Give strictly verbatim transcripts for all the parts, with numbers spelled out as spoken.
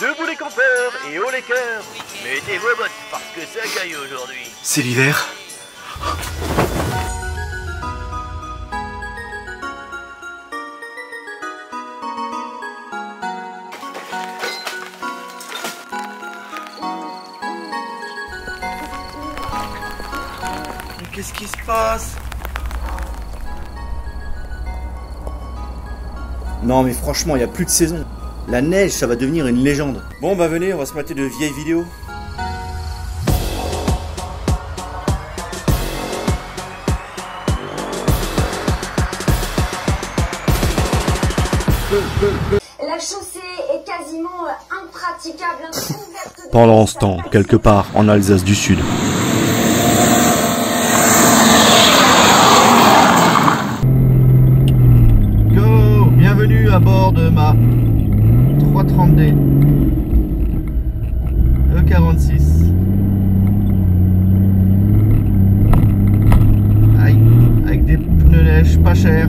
Debout les campeurs et haut les cœurs. Mettez vos bottes parce que ça caille aujourd'hui. C'est l'hiver. Mais qu'est-ce qui se passe? Non mais franchement, il n'y a plus de saison. La neige, ça va devenir une légende. Bon bah venez, on va se mater de vieilles vidéos. La chaussée est quasiment impraticable. Pendant ce temps, quelque part en Alsace du Sud. Go, bienvenue à bord de ma trois trente D E quarante-six. Aïe, avec des pneus neige pas chers.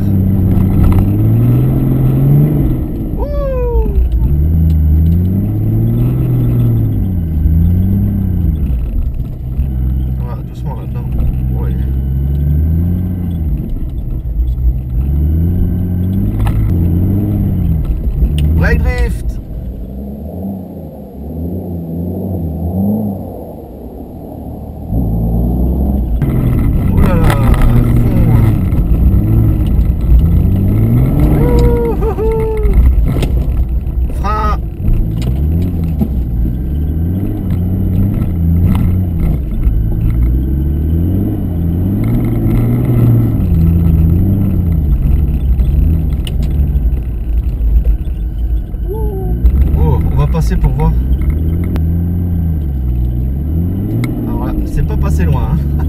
Pour voir, alors là c'est pas passé loin hein.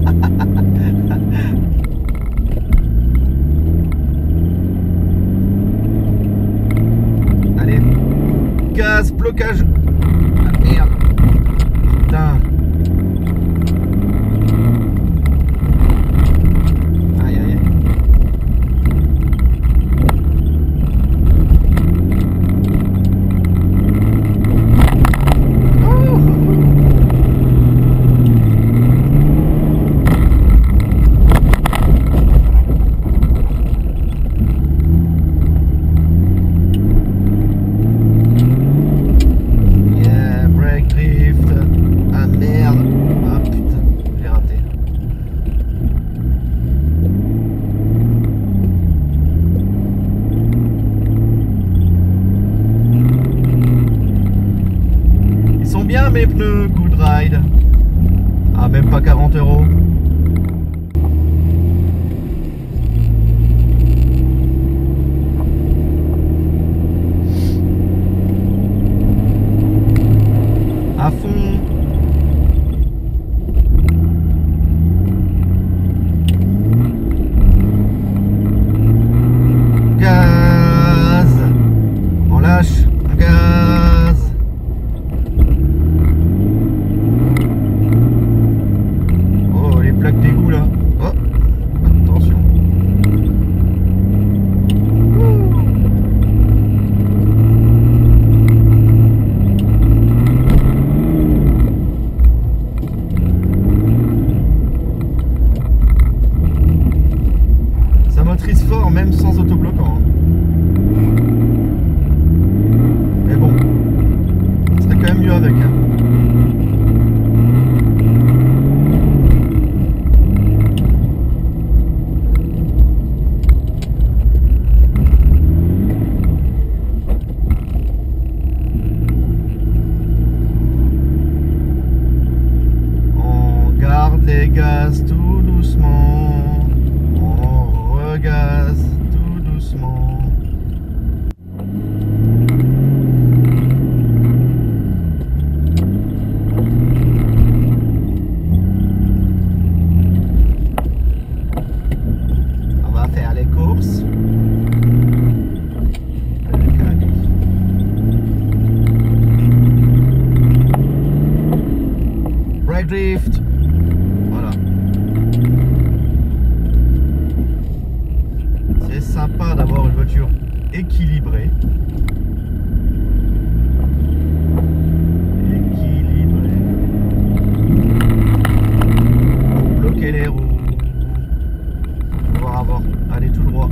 Allez, casse, blocage, ah, merde, putain, aïe aïe aïe. Mes pneus Good Ride, ah même pas quarante euros. À fond. Gaz. On lâche. Gaz tout doucement, on regaze tout doucement. On va faire les courses. Brake drift. Sympa d'avoir une voiture équilibrée. On va avoir, allez tout droit.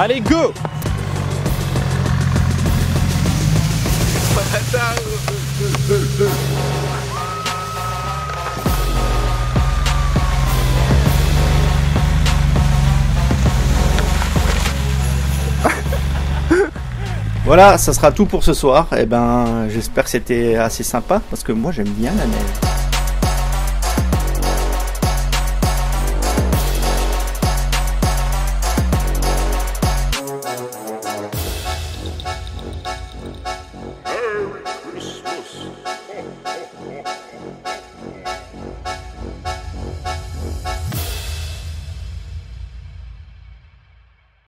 Allez, go! Voilà, ça sera tout pour ce soir. Et eh ben, j'espère que c'était assez sympa parce que moi j'aime bien la neige.